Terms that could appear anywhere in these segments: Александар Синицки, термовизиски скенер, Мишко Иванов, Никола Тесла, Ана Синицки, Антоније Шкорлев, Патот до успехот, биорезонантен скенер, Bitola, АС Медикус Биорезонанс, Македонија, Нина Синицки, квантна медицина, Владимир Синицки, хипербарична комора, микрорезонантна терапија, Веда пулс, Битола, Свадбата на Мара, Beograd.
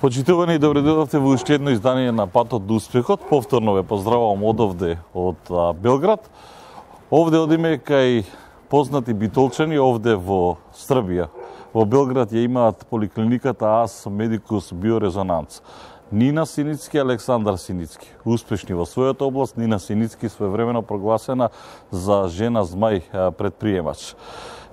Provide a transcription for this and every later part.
Почитувани, добре дојдовте во уште едно издание на Патот до успехот. Повторно ве поздравувам одовде од Белград. Овде одиме кај познати битолчани овде во Србија. Во Белград ја имаат поликлиниката АС Медикус Биорезонанс. Нина Синицки, Александар Синицки, успешни во својата област, Нина Синицки своевремено прогласена за жена змај предприемач.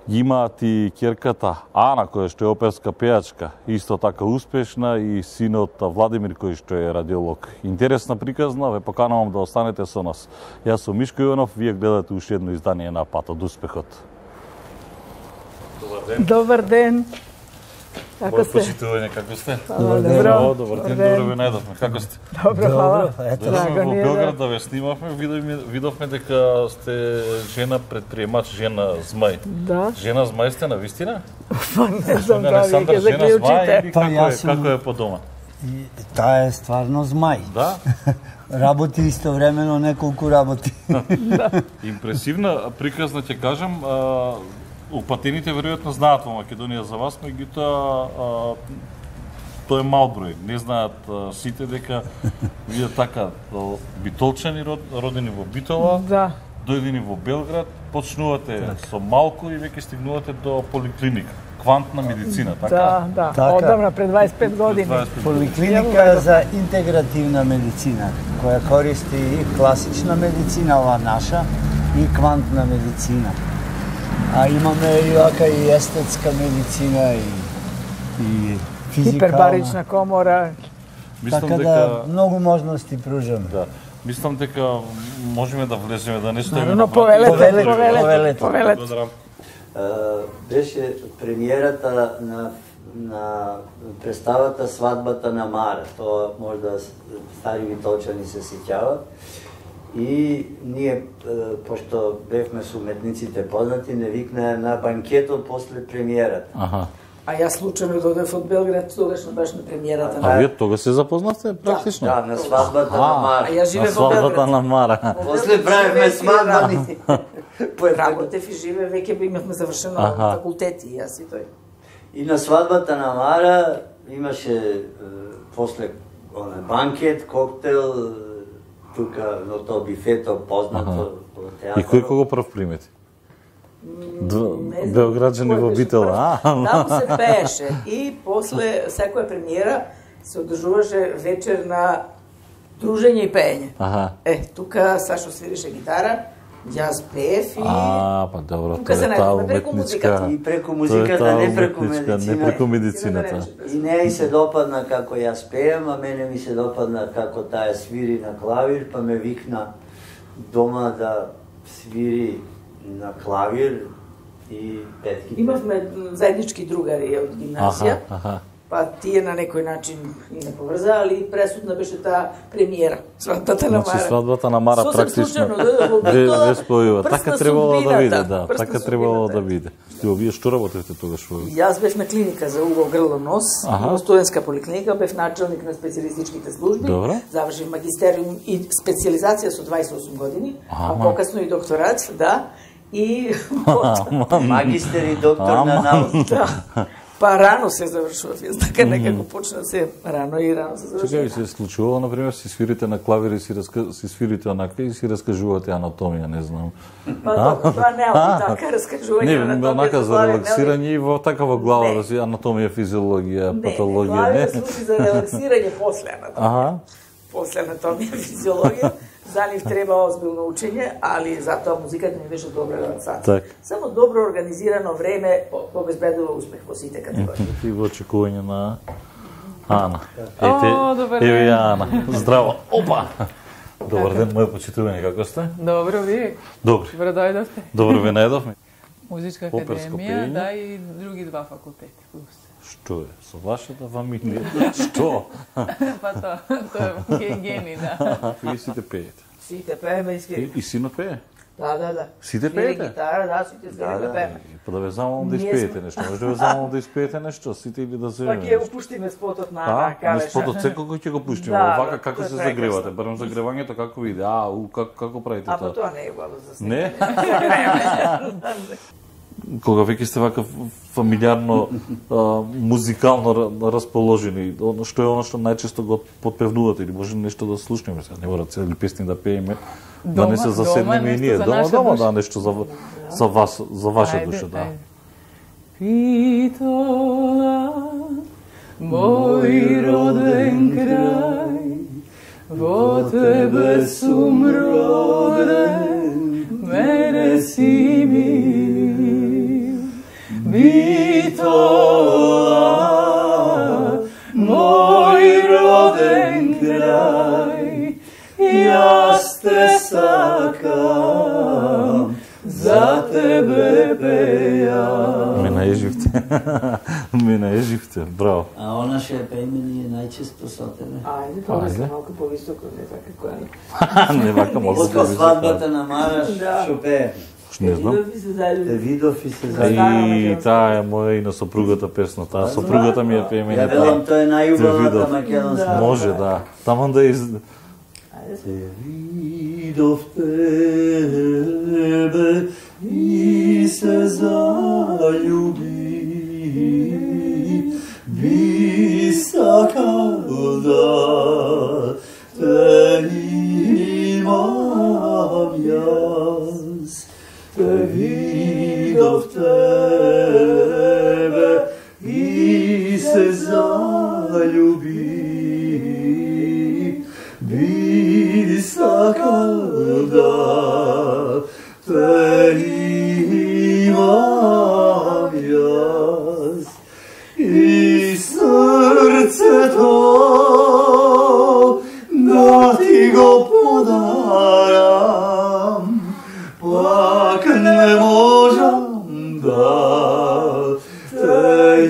Ги имаат и керката Ана, која што е оперска пејачка, исто така успешна, и синот Владимир, кој што е радиолог. Интересна приказна, ве поканувам да останете со нас. Јас сум Мишко Иванов, вие гледате уште едно издание на Патот до успехот. Добар ден. Добар ден. Како сте? Почитување, како сте? Добар ден. Добар ден, добро ве најдовме. Како сте? Добро, хвала. Дошли во Белград да ве снимавме, видовме дека сте жена предприемач, жена змај. Да. Жена змај сте на вистина? Па не знам да ви ќе заклучите. Како е по дома? Таа е стварно змај. Да? Работи истовремено неколку работи. Импресивна приказна ќе кажам. Упатените веројатно знаат во Македонија за вас, меѓутоа тоа е мал број. Не знаат сите дека вие така битолчани, родени во Битола, да, дојдени во Белград, почнувате так со малку и веќе стигнувате до поликлиника. Квантна медицина, така? Да, да. Одамна пред 25 години. Поликлиника за интегративна медицина, која користи и класична медицина, ова наша, и квантна медицина. А имаме и вака и естетска медицина и физикална. Хипербарична комора. Така да многу можности пружаме. Да. Мислам дека можеме да влеземе, да не стоиме на правилата. Повелете. Беше премиерата на представата Свадбата на Мара. Тоа можда стари битолчани се сеќаваат. И ние, пошто бевме со уметниците познати, не викнаа на банкетот после премиерата. А јас случајно додев од Белград, тогаш баш на премиерата. А вие тога се запознавте практично? Да, на Свадбата на Мара. А јас живеам во Белград. После правевме свадбани. Работев и живеев, веќе имавме завршено факултет и јас и тој. И на Свадбата на Мара имаше после банкет, коктел, тука на тоа бифето познато во театар. И кој кого прв примети? Белграѓани во Битола. Таму се пееше и после секоја премиера се одржуваше вечер на дружење и пеење. Е, тука Сашо свирише гитара, јас пеев и тука се најдеме преку музиката. И преку музиката, не преку медицината. Не преку медицината. И неј се допадна како јас пеем, а мене ми се допадна како таа свири на клавир, па ме викна дома да свири на клавир и петки. Имавме заеднички другари од гимназија, па тие на некој начин и не поврзали, и пресудна беше таа премиера, Свадбата на Мара. Значи Свадбата на Мара практично не спојува. Така требало да биде, да, така требало да биде. Вие што работевте тогаш? Јас бев на клиника за уво, грло, нос, во студентска поликлиника, бев началник на специјалистичките служби, завршив магистериум и специјализација со 28 години, а покасно и докторат, да, и магистер и доктор на науката. Па рано се завршував, јас така некако почна се рано и рано се завршував. Чекај, се случувало, например, си свирите на клавир и си свирите онака и си раскажувате анатомија, не знам. Па не, така раскажување анатомија. Не, онака за релаксирање и во такава глава, анатомија, физиологија, патологија. Не, клавир служи за релаксирање после анатомија. После анатомија, физиологија. Залив треба озбилно учење, али затоа музиката ми беше добра релаксација. Само добро организирано време обезбедува успех во сите категории. И во очекување на Ана. Еве ја Ана. Здраво. Опа! Добар ден, моје почитување, како сте? Добро, вие? Добро. Добро дојдовте. Добро ве најдовме. Музичка академија, да, и други два факултети. Што е? Со вашата фамилија? Што? Па тоа, тоа е гени, да. Вие сите пеете? Сите пееме и свириме. И синот пее? Да. Сите пеете? Гитара, да, сите свириме, пееме. Па да ве замолам да испеете нешто. Може да ве замолам да испеете нешто, сите или да земеме. Па ќе го пуштиме спотот на Ана, кавеша. Спотот секој ќе го пуштиме. Овака како се загревате? Барем загревањето како иде? Како правите тоа? А па тоа не е глава за сите. Не? кога веќе сте вака фамилиарно музикално расположени, што е она што најчесто го подпевнувате или може нешто да слушнеме, сега не мора цели песни да пееме, да не се заседнеме и ние дома да нешто за вас, за ваша душа, да. Bitola, moj roden kraj, vo tebe sum roden, mene si milil. Bitola, moj roden kraj, jaz te sakam, za tebe pejam. Ми најеживте. Ми најеживте, браво. А она ше пејме ни е најчесто са тебе. Ајде, тоа се малко повисоко, не така која. Не вака малко повисоко. Од свадбата на Мара шо пее. Не знам. Видов и се заљубив. И таа е моја и на сопругата песна. Таа сопругата ми ја пејме. Ја велам, тоа е најубавата македонска. Може, да. Таман да из... Видов тебе и се заљуби, би сакал да те имам јас. Видов тебе и се заљуби, би сакал да те имам јас. И срцето да ти го подарам, пак не можам да те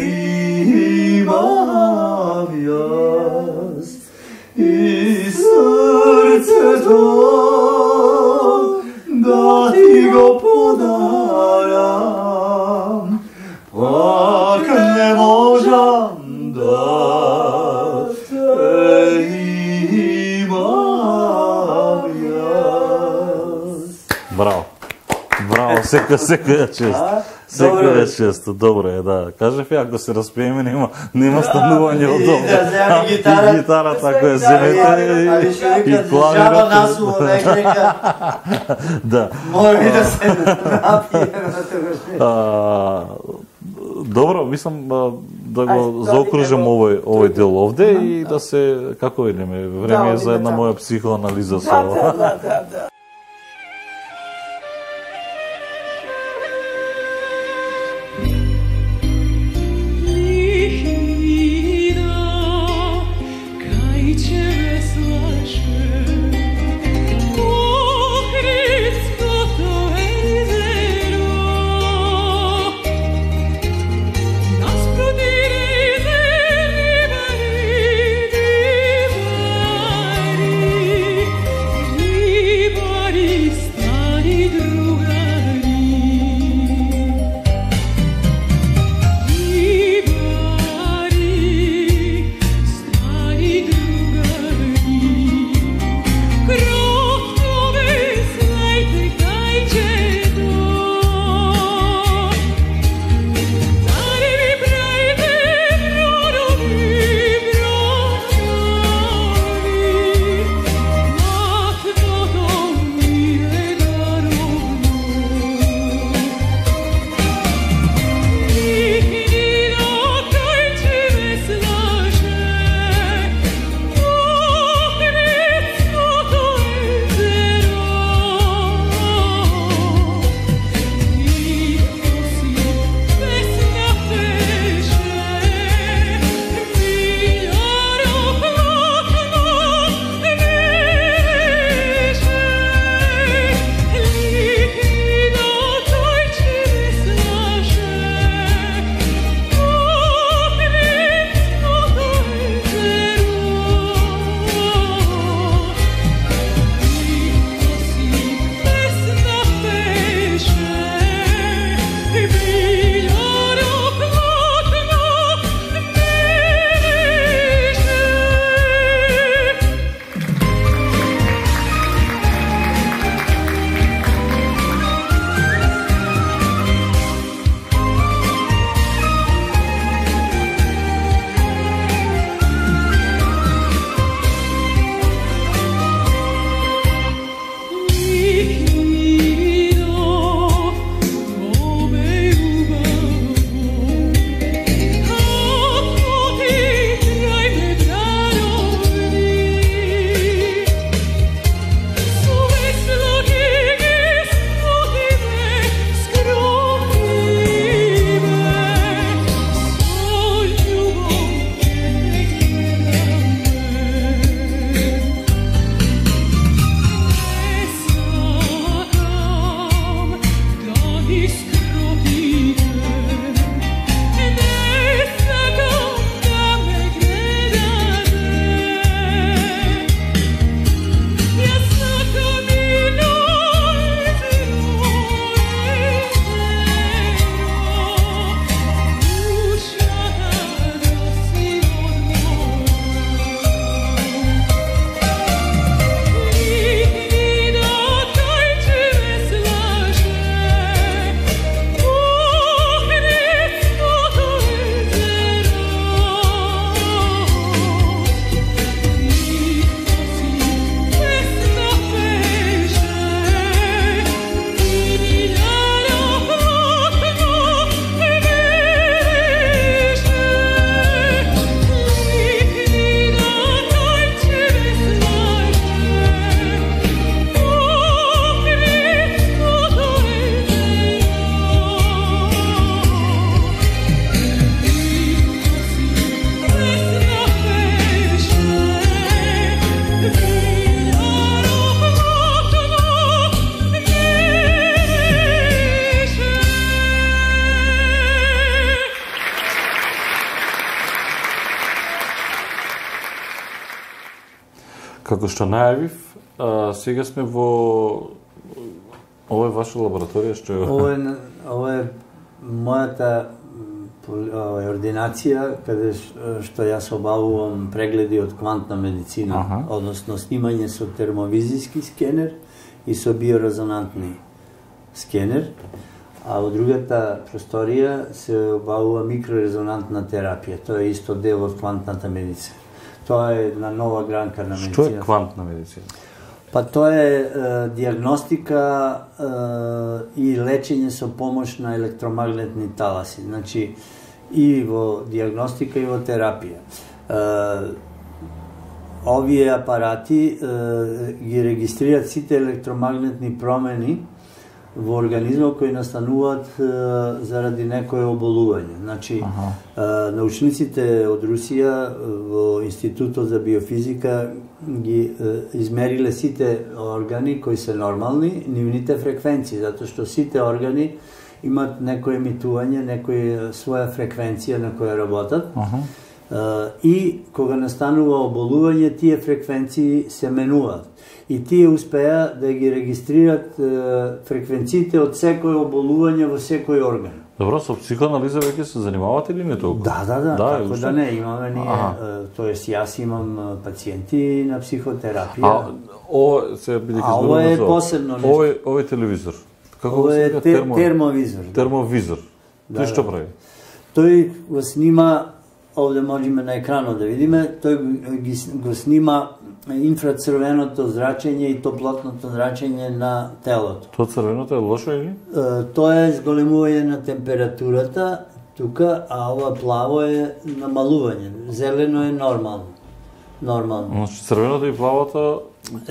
имам јас. И срцето да ти го подарам, пак не можам да те имам јас. Браво, браво, секоја чест. Секоја често, добро е, да. Кажев ја, ако се распееме, нема станување од овде. А и гитара, така е, земете и клавирот. Да. Може да се напијаме. Добро, мислам да го заокружем овој дел овде и да се, како видиме, време е за една моја психоанализа со ова. Да. Како што најавив, сега сме во... Ова е ваша лабораторија, што е... Ова е мојата ординација, каде што јас обавувам прегледи од квантна медицина, ага, односно снимање со термовизиски скенер и со биорезонантни скенер, а во другата просторија се обавува микрорезонантна терапија. Тоа е исто дел од квантната медицина. Тоа е една нова гранка на медицина. Што е квантна медицина? Па тоа е дијагностика и лечење со помош на електромагнетни таласи. Значи, и во дијагностика, и во терапија. Овие апарати ги регистрираат сите електромагнетни промени во организмот кои настануваат заради некое оболување. Значи, научниците од Русија во Институтот за биофизика ги измериле сите органи кои се нормални, нивните фреквенции, затоа што сите органи имаат некое емитување, некоја своја фреквенција на која работат. И кога настанува оболување, тие фреквенции се менуваат. И тие успеа да ги регистрираат фреквенциите од секој оболување во секој орган. Добро, со психоанализа веќе се занимавате или не толку? Да, така да не, имаме ние, тоест јас имам пациенти на психотерапија. А ова е посебно нешто. Ова е телевизор. Ова е термовизор. Термовизор. Тој што прави? Тој го снима, овде можеме на екранот да видиме, тој го снима инфрацрвеното зрачење и топлотното зрачење на телото. Тоа црвеното е лошо или? Тоа е зголемување на температурата тука, а ова плаво е намалување. Зелено е нормално. Значи, црвеното и плавото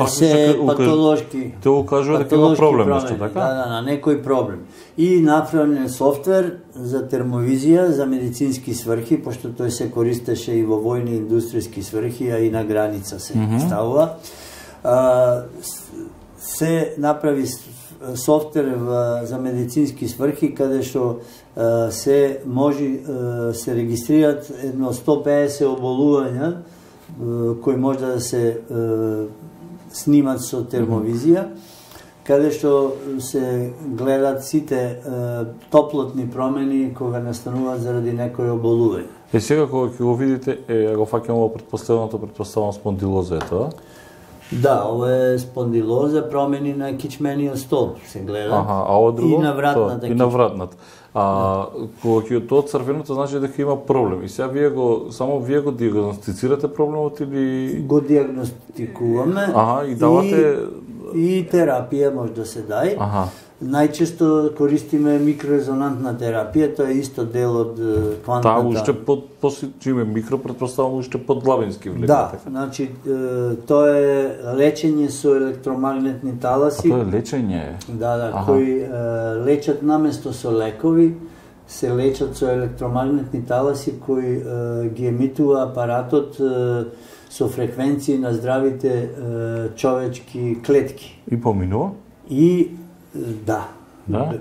се патолошки. Те укажува дека има проблем, нешто така? Да, на некој проблем. И направен софтвер за термовизија, за медицински сврхи, пошто тој се користеше и во војни индустријски сврхи, а и на граница се ставува. Се направи софтвер за медицински сврхи, каде што се може се регистрираат едно 150 оболувања, кои може да се снимат со термовизија, каде што се гледаат сите топлотни промени кога настануваат заради некој оболување. И сега кога ќе го видите, го фаќам ова предпоставам спондилоза е тоа? Да, ова е спондилоза, промени на кичмениот столб се гледа. И на вратната. Кога ќе тоа црвеното, значи дека има проблем. И сега вие го дијагностицирате проблемот или... Го дијагностикуваме. И давате... И терапија може да се дај. Најчесто користиме микрорезонантна терапија, тоа е исто дел од квантната. Таа уште посечиме микро, предпоставам уште под главински влег. Да, значи тоа е лечење со електромагнетни таласи. Тоа е лечење? Да, кои лечат наместо со лекови, се лечат со електромагнетни таласи кои ги емитува апаратот со фреквенции на здравите човечки клетки. И поминува? И да,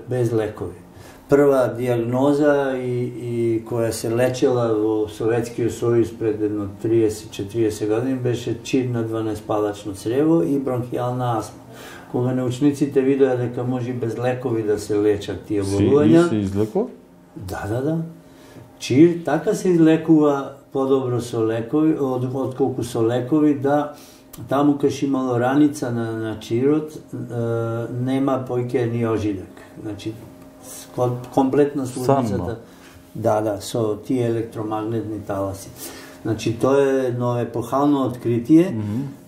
без лекови. Прва дијагноза и која се лечела во Советскиот сојуз пред 30-40 години беше чир на 12-палачно црево и бронхијална астма. Кога научниците видоа дека може без лекови да се лечат тие болувања. Се излекува? Да. Чир така се излекува подобро со лекови, отколку со лекови, да. Таму кај имало раница на чирот, нема појке ни ожидак. Значи, комплетно слудницата... Да, со тие електромагнетни таласи. Значи, тоа е едно епохално откритие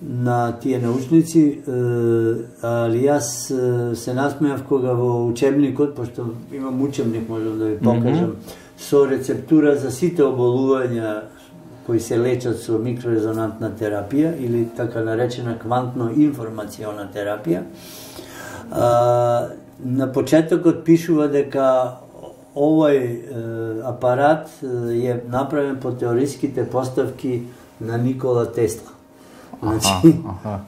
на тие научници, али јас се насмеав кога во учебникот, пошто имам учебник, можам да ви покажам, со рецептура за сите оболувања кои се лечат со микрорезонантна терапија или така наречена квантно-информационна терапија. На почетокот пишува дека овој апарат е направен по теориските поставки на Никола Тесла.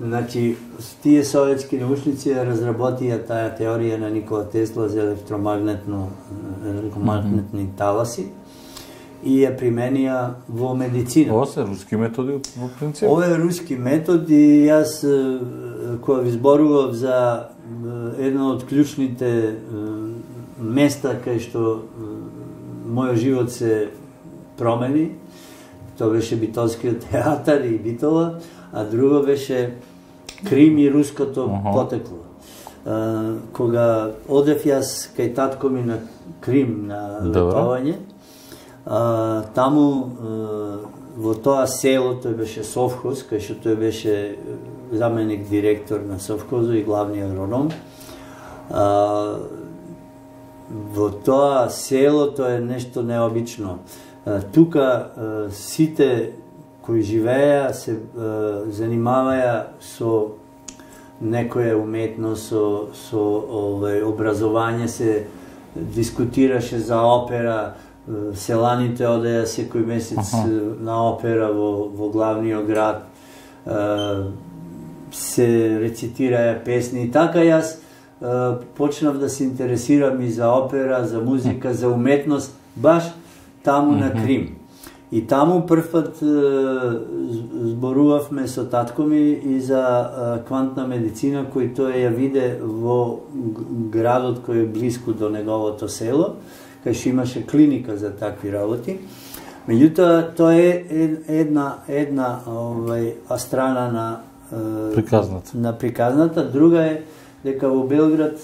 Значи, тие советски научници разработија таа теорија на Никола Тесла за електромагнетни таласи. и ја применија во медицина. Ова се руски методи во принцип? Ове руски методи, јас кога ви зборував за едно од клучните места кај што мојот живот се промени, тоа беше Битолскиот театар и Битола, а друго беше Крим и руското потекло. Кога одев јас кај татко ми на Крим на летовање, таму во тоа село, тој беше совхоз, кај што тој беше заменик директор на совхозот и главни агроном. Во тоа село тоа е нешто необично. Тука сите кои живееја се занимаваја со некоја уметност, со образовање, се дискутираше за опера, селаните одеја секој месец на опера во главниот град, се рецитираја песни и така јас почнав да се интересирам и за опера, за музика, за уметност, баш таму на Крим. И таму првпат зборувавме со татко ми и за квантна медицина, кој тој ја виде во градот кој е близко до неговото село, кај што имаше клиника за такви работи. Меѓутоа, тоа е една страна на приказната. Друга е дека во Белград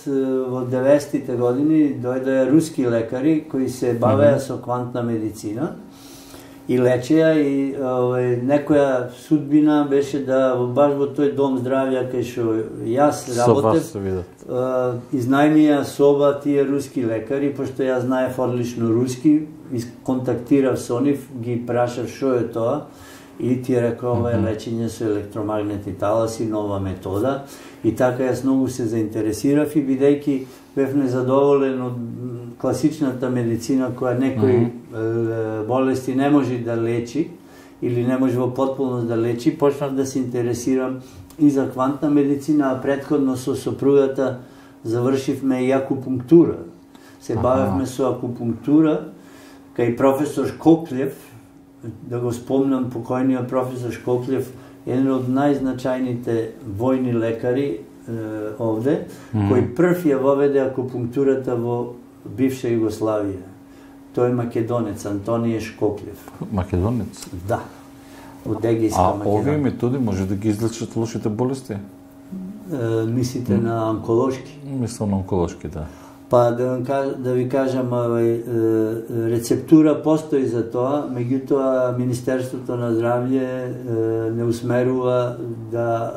во 90-те години дојдоа руски лекари кои се бавеа со квантна медицина и лечеа, и некоја судбина беше да баш во тој дом здравја кај што јас работев, изнајмија соба тие руски лекари, пошто јас знаев одлично руски, контактирав со нив, ги прашав што е тоа, и ти рекоа ова е лечење со електромагнетни таласи, нова метода. И така јас многу се заинтересирав и бидејќи бев незадоволен од класичната медицина која некои болести не може да лечи или не може во потполност да лечи, почнав да се интересирам и за квантна медицина, а предходно со сопругата завршивме и акупунктура. Се бавевме со акупунктура кај професор Шкорлев, да го спомнам покојниот професор Шкорлев, еден од најзначајните војни лекари овде, кој прв ја воведе акупунктурата во бивша Југославија. Тој е македонец, Антоније Шкорлев. Македонец? Да. Од Егиска, Македонија. А овие методи може да ги излечат лошите болести? Мислите на онколошки? Мислам на онколошки, да. Па да ви кажам, рецептура постои за тоа, меѓутоа Министерството на здравје не усмерува да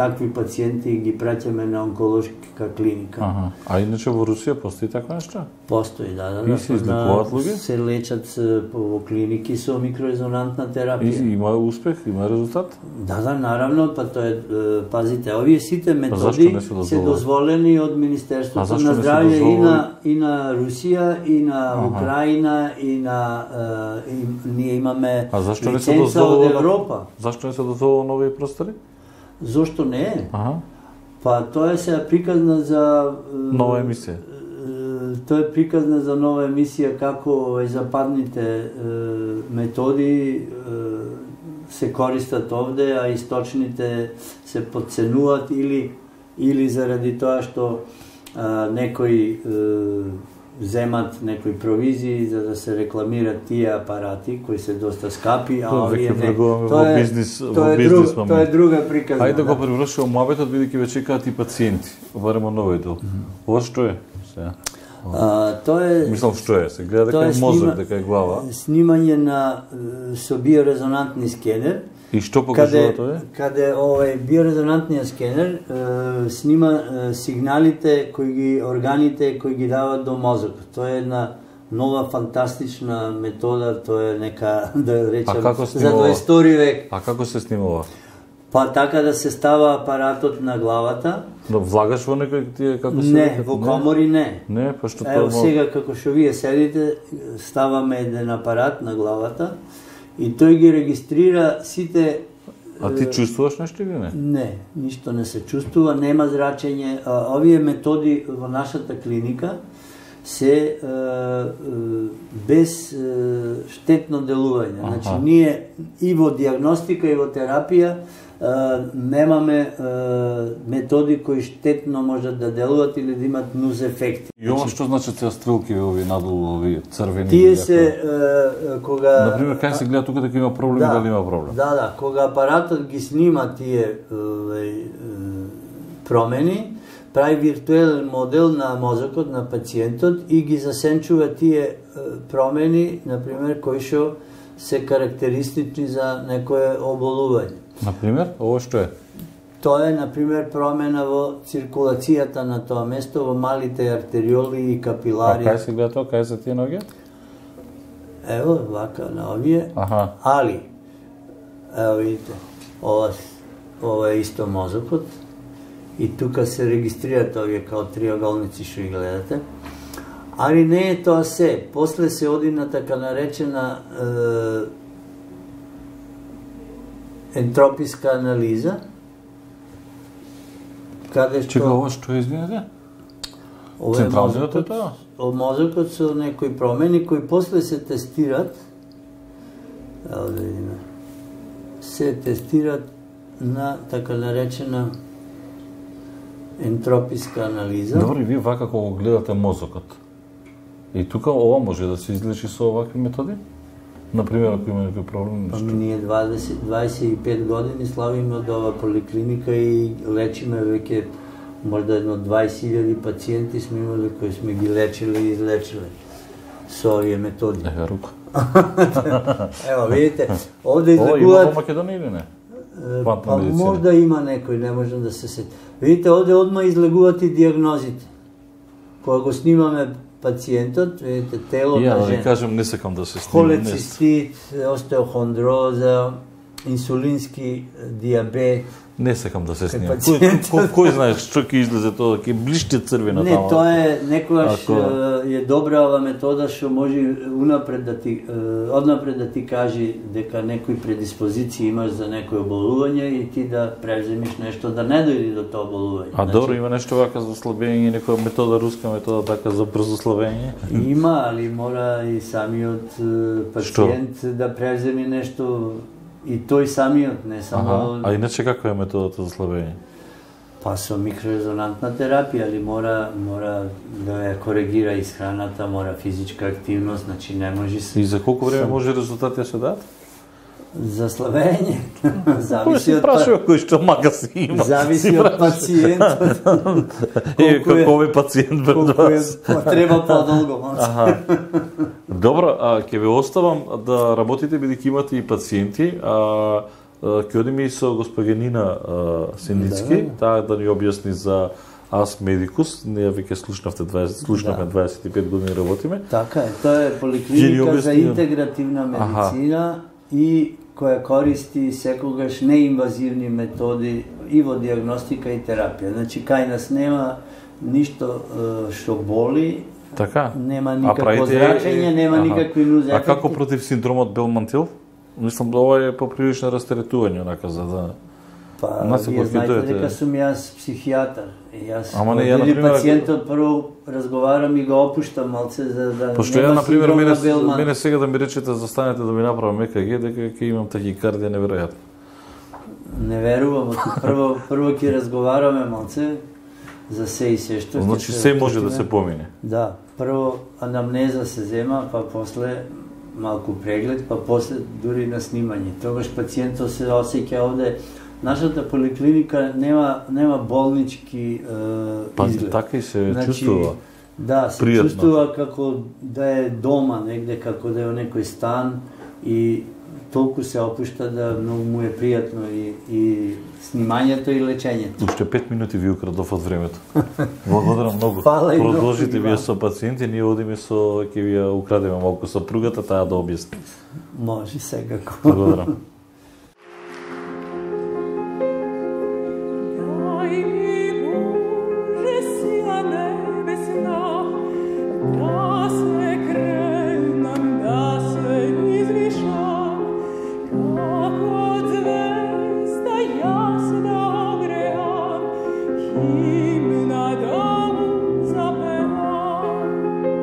такви пациенти ги праќаме на онколошка клиника. А иначе во Русија постои таква нешто? Постои, да. И се излекуваат луѓе? Се лечат во клиники со микрорезонантна терапија. И има успех, има резултат? Да, наравно, па тоа е, пазите, овие сите методи се дозволени од Министерството на здравје и на Русија, и на Украина, и на... Ние имаме лиценца од Европа. Зашто не се дозволува нови простори? Зошто не е? Па тоа се приказна за... Нова емисија? Тоа е приказна за нова емисија како западните методи се користат овде, а источните се подценуваат или заради тоа што некои земат некои провизии за да се рекламираат тие апарати кои се доста скапи, а овие не. Тоа е друга приказна. Ајде да го превршува муабетот, бидејќи ве чекаат и пациенти, барем новојдол. Ова што е? Мислам што е, се гледа дека е мозок, дека е глава. Снимање со биорезонантни скенер. И што покажува тоа? Каде овој биорезонантниот скенер снима сигналите кои ги органите кои ги даваат до мозокот. Тоа е една нова фантастична метода, тоа е нека да речем за 20-ти век. А како се снимува? Па така да се става апаратот на главата. Но влагаш во некој тие како се? Не, во комори не. Не, па што тоа? Ево сега како што вие седите, ставаме еден апарат на главата и тој ги регистрира сите... А ти чувствуваш нешто или не? Не, ништо не се чувствува, нема зрачење. Овие методи во нашата клиника се без штетно делување. Значи, ние и во диагностика, и во терапија немаме методи кои штетно можат да делуваат или да имат нуз ефекти. И ова што значат тие стрелки овие надолу, овие црвени? Тие се кога... Например, кај се гледа тука дека има проблем, дали има проблем? Да, кога апаратот ги снима тие промени, прави виртуелен модел на мозокот, на пациентот и ги засенчува тие промени, например, кои што се карактеристични за некое оболување. Например, ово што е? Тоа е, например, промена во циркулацијата на тоа место, во малите артериоли и капилари. А кај се гледа тоа? Кај се тие ноги? Ево, вака на овие. Аха. Али, ево видите, ова е исто мозокот. И тука се регистрираат овие као триоголници што ги гледате. Али не е тоа се. После се оди на така наречена ентрописка анализа. Каде што... Чека, ова што изгледа? Централниот е тоа? Мозокот со некои промени кои после се тестираат. Ево да видиме. Се тестираат на така наречена ентрописка анализа. Добро, и вие вака кога гледате мозокот. И тука ова може да се излечи со овакви методи? Например, ако има некој проблем, нешто. Ние 25 години славиме од ова поликлиника и лечиме веќе можда едно 20.000 пациенти сме имали кои сме ги лечили и излечили со овие методи. Ева рука. Ева, видите, овде излегуваат... Ова има во Македонија или не? Па можда има некој, не можам да се сетам. Видите, овде одма излегуваат и диагнозите. Кога го снимаме пациентот, видите, телото, жена. Ја, да ви кажем, не сакам да се снимам. Холецистит, остеохондроза, инсулински диабет. Не сакам да се снимам. Кој знае што ќе излезе тоа, ќе блишти црвина тама. Не, тоа е некогаш е добра ова метода што може однапред да ти кажи дека некои предиспозиции имаш за некој оболување и ти да преземиш нешто да не дојде до тоа оболување. А добро, има нешто вака за слабење, некоја метода, руска метода така за брзо слабење? Има, али мора и самиот пациент да преземи нешто. И тој самиот, не само... А иначе каква е методата за слабење? Па со микрорезонантна терапија, али мора да ја коригира исхраната, мора физичка активност, значи не може се... И за колку време може резултатите се дадат? За слабење? Зависи од... Кој си прашува кој што мага си има? Зависи од пациентот. Е, како е пациент пред вас? Треба подолго. Добро, ќе ве оставам да работите, бидејќи имате и пациенти. Ќе одиме и со госпоѓа Нина Синицки, таа да ни објасни за АС Медикус. Ние веќе слушнавме 25 години работиме. Така е, тоа е поликлиника за интегративна медицина и која користи секогаш неинвазивни методи и во диагностика и терапија. Значи, кај нас нема ништо што боли. Така. Нема никакво зрачење, нема никакви нузефекти. А како против синдромот Белмантил? Мислам, ова е поприлично растеретување, онака, за да... Па, вие знаете дека сум јас психијатар. Јас, или пациентот, прво разговарам и го опуштам малце за да... Пошто ја, например, мене сега да ми речете, застанете да ми направам ЕКГ, дека ќе имам тахикардија неверојатно. Не верувам, прво ќе разговараме малце. За се и се што... Значи, се може да се помине. Да. Прво анамнеза се зема, па после малку преглед, па после дури на снимање. Тогаш пациентот се осеќа овде. Нашата поликлиника нема болнички изглед. Така и се чувствува. Да, се чувствува како да е дома негде, како да е во некој стан и толку се опушта да многу му е пријатно и снимањето и лечењето. Уште 5 минути ви украдов од времето. Благодарам многу. Продолжите вие со пациенти, ние одиме со ќе ви украдеме малку со пругата таа да објасни. Може секако. Благодарам. Именно дом запевал.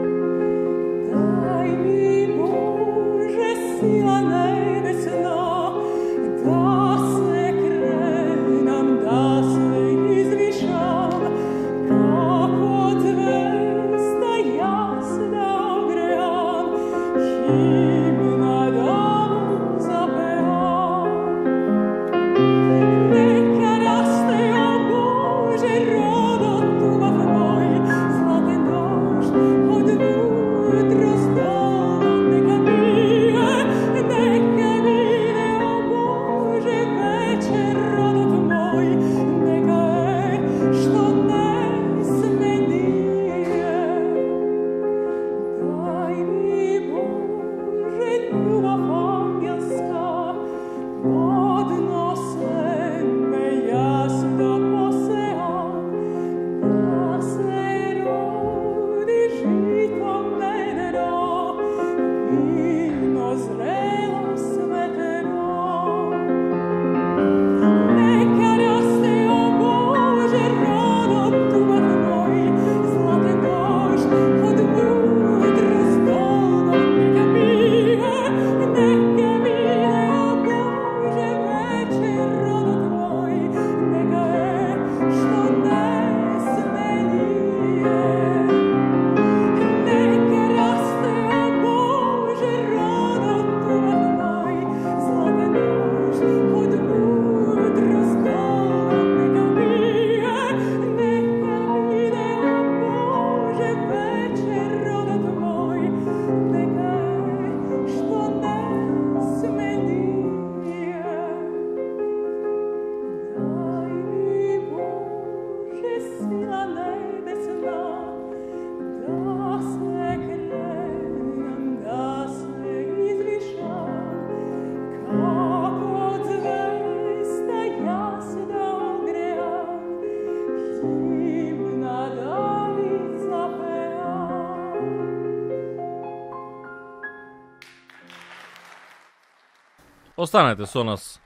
Останете со нас. Од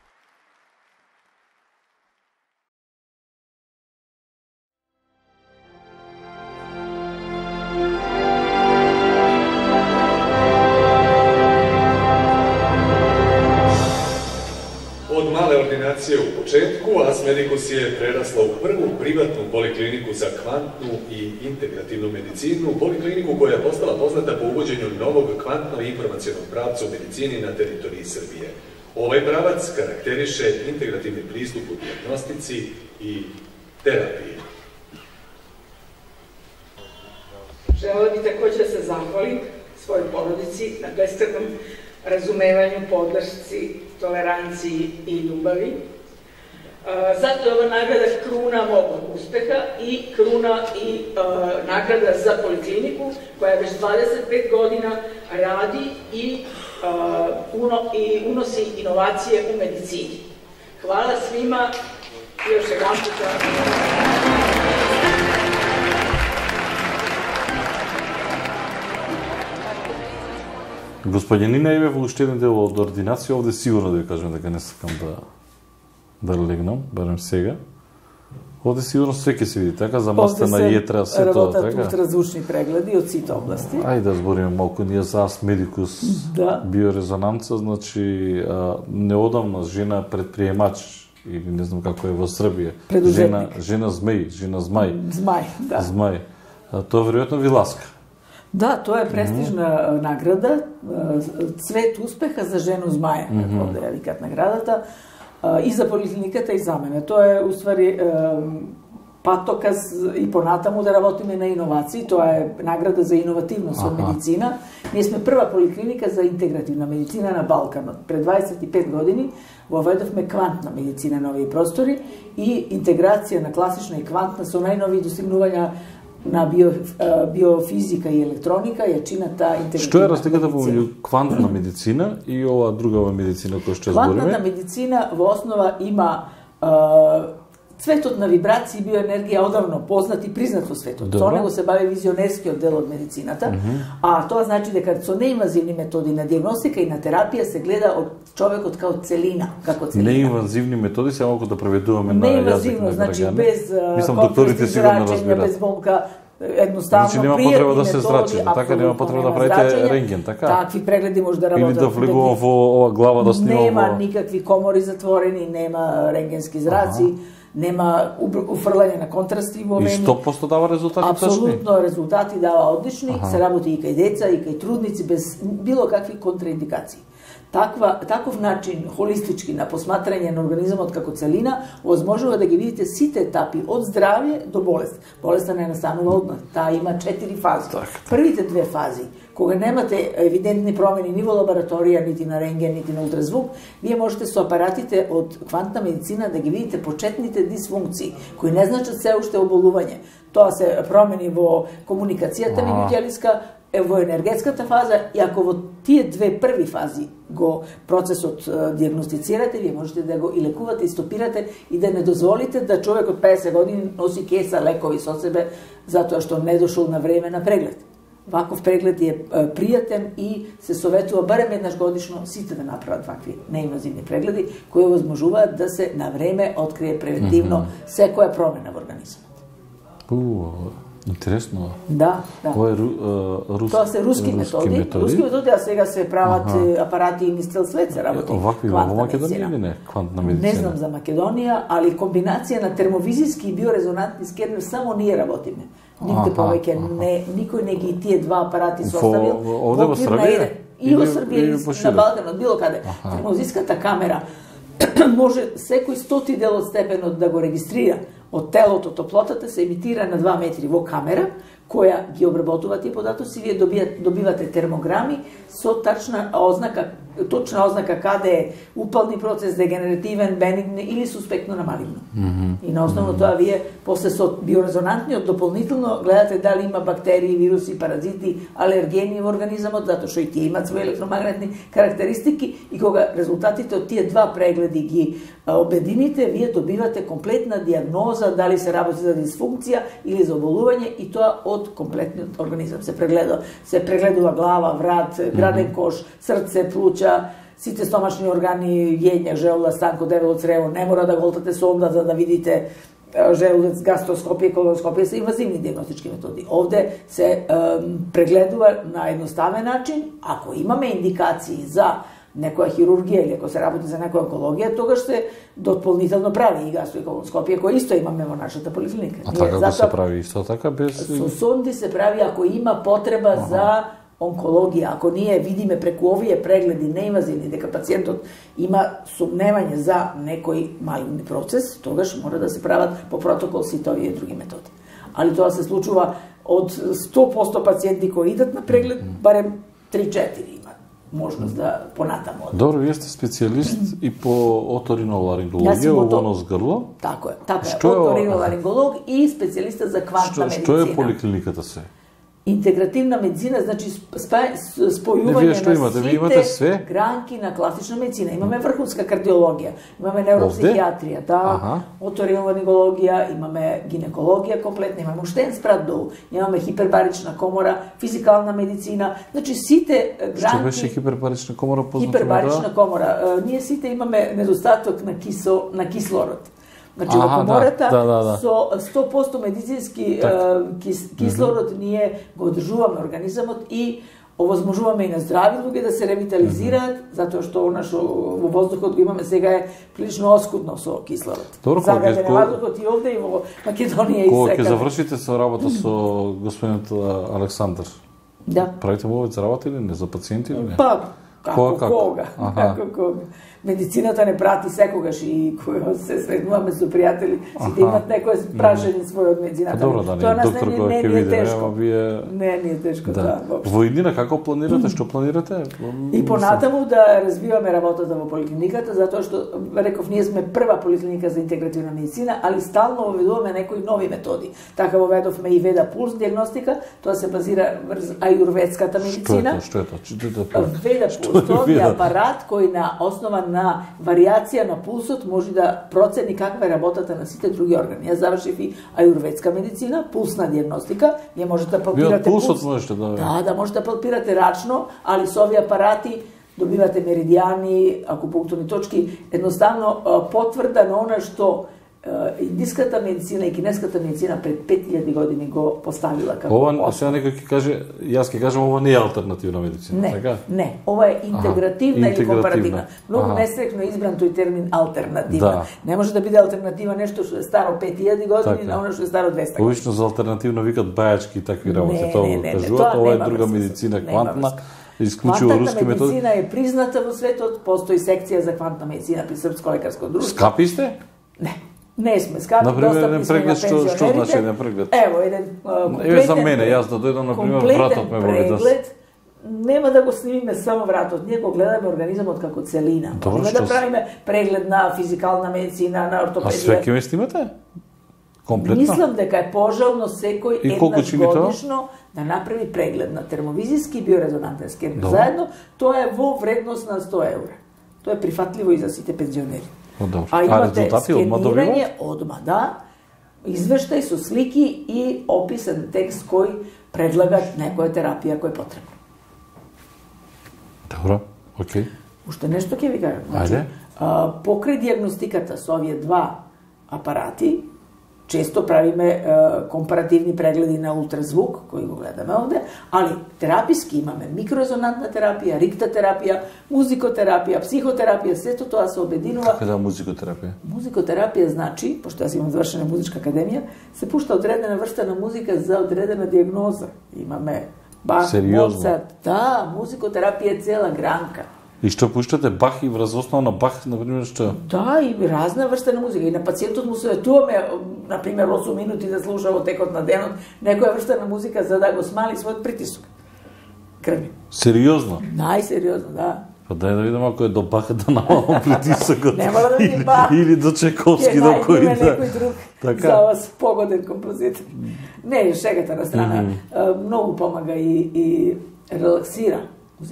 мале ординација у почетку, АС Медикус је прерасла у прву приватну поликлинику за квантну и интегративну медицину, поликлiniku koja je postala poznata po uvođenju novog kvantno-informacionog pravca u medicini na teritoriji Srbije. Ovaj pravac karakteriše integrativni pristup u dijagnostici i terapiji. Želela bih također da se zahvalim svojoj porodici na beskrajnom razumevanju, podršci, toleranciji i ljubavi. Zato je ova nagrada kruna mog uspeha i kruna i nagrada za polikliniku koja već 25 godina radi i unosi inovacije u medicini. Hvala svima i još jedan puta. Господин Нина во уште еден дел од ординација, овде сигурно да ви кажам дека не сакам да легнам, барем сега. Овде сигурно се ќе се види, така, за маста на јетра, се тоа, така. Овде се работат различни прегледи од сите области. Ајде да збориме малку, ние за АС Медикус биорезонанца, значи, неодамна жена предприемач, или не знам како е во Србија. Предужетник. Жена змај. Змај, да. Змај. Тоа веројатно ви ласка. Да, тоа е престижна награда, цвет успеха за жену змаја, како да ја викат наградата. И за поликлиниката и за мене. Тоа е уствари патоказ и понатаму да работиме на иновации. Тоа е награда за иновативност во медицина. Ние сме прва поликлиника за интегративна медицина на Балканот. Пред 25 години воведовме квантна медицина на овие простори и интеграција на класична и квантна со најнови достигнувања на биофизика и електроника, јачината интегративна медицина. Што е разликата помеѓу квантна медицина и оваа другава медицина која што збориме? Квантната медицина во основа има цветот на вибрации и биоенергија одавно познат и признат во светот. Со него се бави визионерскиот дел од медицината, а тоа значи дека со неинвазивни методи на дијагностика и на терапија се гледа од човекот како целина, како целина. Неинвазивни методи се малку да преведуваме на јазик на граѓани. Неинвазивно, значи без контраст, без болка, едноставно значи, нема потреба да се зрачи, така нема потреба да правите рентген, така. Такви прегледи може да работат. Или да влегувам во ова глава да снимам. Нема никакви комори затворени, нема рентгенски зраци. Ага. Нема уфрлење на контрасти во мене. И 100% дава резултати точни? Апсолутно, резултати дава одлични. Аха. Се работи и кај деца, и кај трудници, без било какви контраиндикации. Таков начин, холистички, на посматрање на организмот како целина, возможува да ги видите сите етапи, од здравје до болест. Болеста не настанува однаш. Таа има 4 фази. Првите 2 фази, кога немате евидентни промени ни во лабораторија, нити на рентген, нити на ултразвук, вие можете со апаратите од квантна медицина да ги видите почетните дисфункции, кои не значат се уште оболување. Тоа се промени во комуникацијата меѓуѓелиска, во енергетската фаза, и ако во тие 2 први фази го процесот дијагностицирате, вие можете да го и лекувате, и стопирате, и да не дозволите да човек од 50 години носи кеса лекови со себе затоа што не дошол на време на преглед. Ваков преглед е пријатен и се советува барем еднаш годишно сите да направат вакви неинвазивни прегледи кои возможуваат да се на време открие превентивно секоја промена во организмот. Интересно. Да. Кој е тоа се руски методи. Руски методи, а сега се прават апарати и низ цел свет се работи. Овакви во Македонија или не? Квантна медицина. Не знам за Македонија, али комбинација на термовизиски и биорезонантни скенер само ние работиме. Никој повеќе не, никој не ги тие 2 апарати составил. Овде во Србија и во Србија, на Балканот, било каде. Термовизиската камера може секој 100 дел од степенот да го регистрира. Од телото топлотата се емитира на 2 метри во камера, која ги обработува тие податоци, и вие добивате термограми со точна ознака каде е упални процес, дегенеративен, бенигн или суспектно на малигно. И на основно тоа вие после со биорезонантниот дополнително гледате дали има бактерии, вируси, паразити, алергени во организмот, затоа што и тие имаат свои електромагнетни карактеристики, и кога резултатите од тие 2 прегледи ги обедините, вие добивате комплетна дијагноза дали се работи за дисфункција или за оболување, и тоа од комплетниот организам се прегледа. Се прегледува глава, врат, граден кош, срце, плуќа, сите стомашни органи, јење, желудец, станко, дебело црево. Не мора да голтате сонда за да видите желудец, гастроскопија, колоноскопија, се инвазивни дијагностички методи. Овде се прегледува на едноставен начин. Ако имаме индикации за некоја хирургија или ако се работи за некоја онкологија, тогаш се дополнително прави и гастроскопија, која исто имаме во нашата поликлиника. А така затоа, се прави исто така без... Со сонди се прави ако има потреба за онкологија. Ако ние видиме преку овие прегледи неинвазивни дека пациентот има сумневање за некој малигни процес, тогаш мора да се прават по протокол сите овие други методи. Али тоа се случува од 100% пациенти кои идат на преглед, барем 3-4 можност да понатаму. Добро, вие сте специјалист и по оториноларингологија, увонос грло. Тако е. Така е. Оториноларинголог и специјалиста за квантна медицина. Што е поликлиниката се? Интегративна медицина, значи спојување на сите све гранки на класична медицина. Имаме врхунска кардиологија, имаме невропсихијатрија, оториноларингологија, имаме гинекологија комплетна, имаме уштен спрат долу, имаме хипербарична комора, физикална медицина, значи сите гранки. Што беше хипербарична комора? Хипербарична комора. Ние сите имаме недостаток на кислород. Значи, во комората со 100% медицински кислород ние го одржуваме организмот и овозможуваме и на здрави луѓе да се ревитализираат, затоа што она што во воздухот го имаме сега е прилично оскудно со кислород. Загаден е воздухот и овде и во Македонија и сега. Кога ќе завршите со работа со господинот Александар? Да. Правите во овој работа или не за пациенти или не? Па, како кога. Медицината не прати секогаш и кога се среднуваме со пријатели, сите имат некој прашање свој од медицината. Тоа нас не ни е тешко. Не ни е тешко, Во иднина како планирате, што планирате? И понатаму да развиваме работата во поликлиниката, затоа што, реков, ние сме прва поликлиника за интегративна медицина, али стално воведуваме некои нови методи. Така воведовме и веда пулс дијагностика, тоа се базира врз аюрведската медицина. Што е тоа? Веда пулс, тоа е апарат кој на основа на вариација на пулсот може да процени каква е работата на сите други органи. Јас завршив и аюрведска медицина, пулсна дијагностика, ние можете да палпирате пулс. Можете да. Да, можете да палпирате рачно, али со овие апарати добивате меридијани, акупунктурни точки, едноставно потврда на она што индиската медицина и кинеската медицина пред 5000 години го поставила како ова. Сега некој ќе каже, јас ќе кажам, ова не е алтернативна медицина, не, така? Не, ова е интегративна, аха, или компаративна. Многу несрекно избран тој термин алтернативна. Да. Не може да биде алтернатива нешто што е старо 5000 години, така, на оно што е старо 200 години. Обично за алтернативно викат бајачки и такви работи, тоа кажуваат, ова е друга медицина, квантна. Квантната медицина е призната во светот, постои секција за квантна медицина при Српско лекарско друштво. Скапи сте? Не. Не сме скапи, достапни сме на пензионерите. Што значи еден преглед? Ево, еден комплетен, еве за мене, јас да дојдам, например, вратот ме боли да се. Нема да го снимиме само вратот, ние го гледаме организмот како целина. Нема да правиме преглед на физикална медицина, на ортопедија. А све ќе ме снимате? Комплетно? Мислам дека е пожелно секој еднаш годишно да направи преглед на термовизиски и биорезонантен скенер. Заедно, тоа е во вредност на 100 евра. Тоа е прифатливо и за сите пензионери. Добро. А имате скенирање одма, да, извештај со слики и описен текст кој предлага некоја терапија која е потребна. Добро, окей. Уште нешто ќе ви кажам. Ајде. Покрај дијагностиката со овие два апарати, често правиме компаративни прегледи на ултразвук, кој го гледаме овде, али тераписки имаме микрорезонантна терапија, рикта терапија, музикотерапија, психотерапија, сето тоа се обединува. Како да музикотерапија? Музикотерапија значи, пошто јас имам завршена музичка академија, се пушта одредена врста на музика за одредена дијагноза. Имаме Бах, Моцарт, да, музикотерапија е цела гранка. И што пуштате Бах и врз основа на Бах, например, што? Да, и разна врста на музика. И на пациентот му советуваме, например, 8 минути да слуша во текот на денот некоја врста на музика за да го смали својот притисок крвни. Сериозно? Најсериозно, да. Па дај да видам ако е до Баха да намалам притисокот. Нема да биде Бах. Или до Чековски, до кој да. Ќе најдеме некој друг за вас погоден композитор. Не, шегата на страна. Многу помага и релаксира.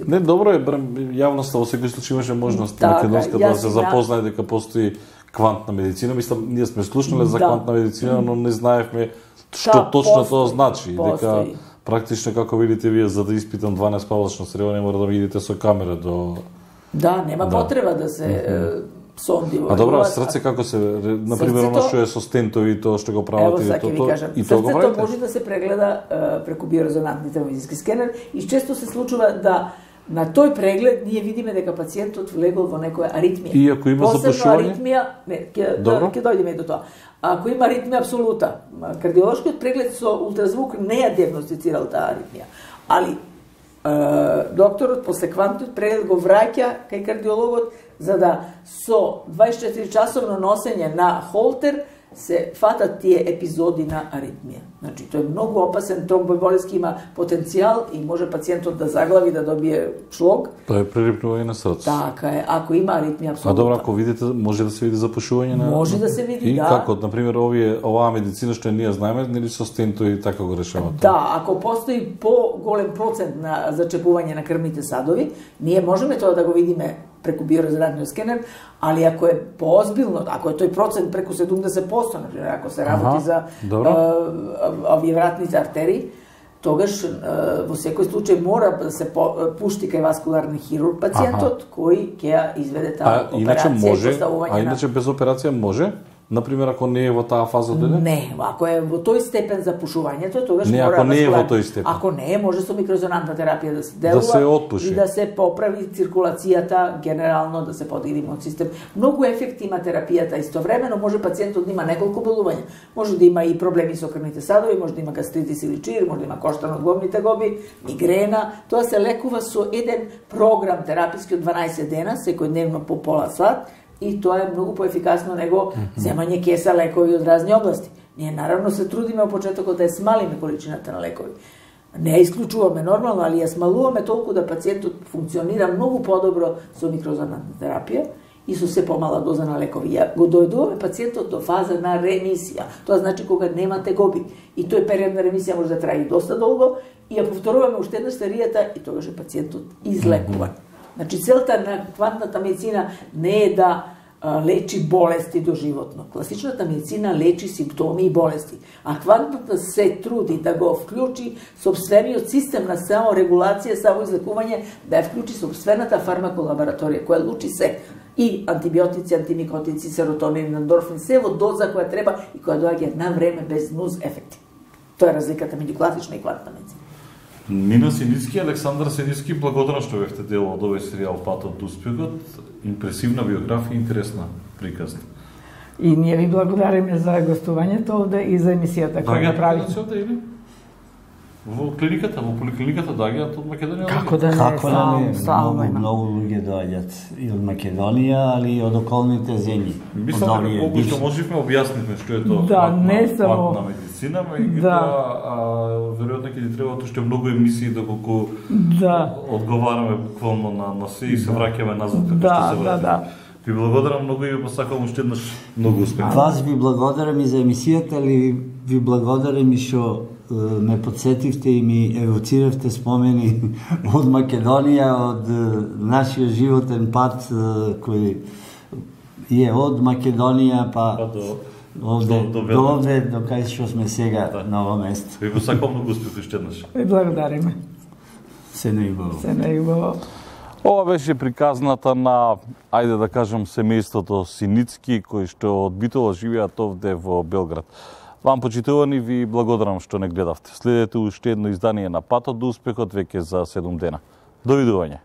Не, добро е, јавноста во секој случај имаше можност македонска да се запознае дека постои квантна медицина. Мислам, ние сме слушнале за квантна медицина, но не знаевме што точно тоа значи. Дека практично, како видите вие, за да испитам 12-палачно срево, не мора да видите со камера до... Да, нема потреба да се... А добро, срце како се, например, оно што е со стентови, тоа што го прават и тоа? Срцето може да се прегледа преку биорезонантни термовизиски скенер и често се случува да на тој преглед ние видиме дека пациентот влегол во некоја аритмија. И ако има запушување? Ќе дојдеме до тоа. Ако има аритмија абсолута, кардиолошкиот преглед со ултразвук не ја диагностицирал таа аритмија. Али докторот после квантниот преглед го враќа кај кардиологот за да со 24-часовно носење на холтер се фатат тие епизоди на аритмија. Значи, тоа е многу опасен, тромбоеболески има потенцијал и може пациентот да заглави, да добие шлок. Тоа е прерипнување на срцето. Така е, ако има аритмија абсолютно. А добро, ако видите, може да се види запушување на... Може да се види, и, да. И како, например, оваа медицина што ние знаеме, нели со стенто и така го решава тоа? Да, ако постои поголем процент на зачепување на крвните садови, ние можеме тоа да го видиме преку биорезонантниот скенер, али ако е поозбилно, ако е тој процент преку 70%, например, ако се работи за овие вратните артерии, тогаш во секој случај мора да се пушти кај васкуларни хирург пациентот кој ќе ја изведе таа операција. А иначе без операција може? Например, ако не е во таа фаза дојде? Не, ако е во тој степен запушувањето, тогаш мора да се враќа. Ако не е, може со микрорезонантна терапија да се делува, да се отпуши и да се поправи циркулацијата генерално, да се подигне имунен систем. Многу ефект има терапијата истовремено, може пациентот да има неколку болувања. Може да има и проблеми со крвните садови, може да има гастритис или чир, може да има коштан од главните губи, мигрена. Тоа се лекува со еден програм тераписки од 12 дена, секојдневно по пола сат. И тоа е многу поефикасно него земање кеса лекови од разни области. Ние наравно се трудиме во почетокот да ја смалиме количината на лекови. Не ја исклучуваме нормално, али ја смалуваме толку да пациентот функционира многу подобро со микрорезонантна терапија и со се помала доза на лекови. Ја го дојдуваме пациентот до фаза на ремисија. Тоа значи кога нема тегоби. И тој период на ремисија може да трае доста долго и ја повторуваме уште една серијата и тогаш е пациентот излекуван. Значи, целта на квантната медицина не е да лечи болести доживотно. Класичната медицина лечи симптоми и болести, а квантната се труди да го вклучи собствениот систем на саморегулација, самоизлекување, да ја вклучи собствената фармаколабораторија, која лучи се и антибиотици, антимикотици, серотонин, ендорфин, се во доза која треба и која доаѓа на време без нуз ефекти. Тоа е разликата меѓу класична и квантната медицина. Нина Синицки, Александар Синицки, благодарам што бевте дел од овој серијал Патот до успехот. Импресивна биографија, интересна приказна. И ние ви благодариме за гостувањето овде и за емисијата која направивте овде или во клиниката, во поликлиниката доаѓаат од Македонија. Како да не, многу луѓе доаѓаат и од Македонија, али и од околните земји. Мислам дека колку што можевме објаснивме што е тоа. Да, не само на медицина, меѓутоа веројатно ќе ни требаат уште многу емисии доколку одговараме буквално на се и се враќаме назад како што се враќаме. Ви благодарам многу и ви посакувам уште еднаш многу успех. Вас ви благодарам и за емисијата, али ви благодарам и што ме подсетивте и ми евоциревте спомени од Македонија, од нашиот животен пат кој е од Македонија па до овде до кај што сме сега на ова место. Ви посакувам многу успех уште еднаш. Ви благодариме. Се најубаво. Се најубаво. Ова беше приказната на, ајде да кажам, семејството Синицки кои што од Битола живеат овде во Белград. Вам, почитувани, ви благодарам што не гледавте. Следете уште едно издание на Патот до успехот веќе за 7 дена. До видување.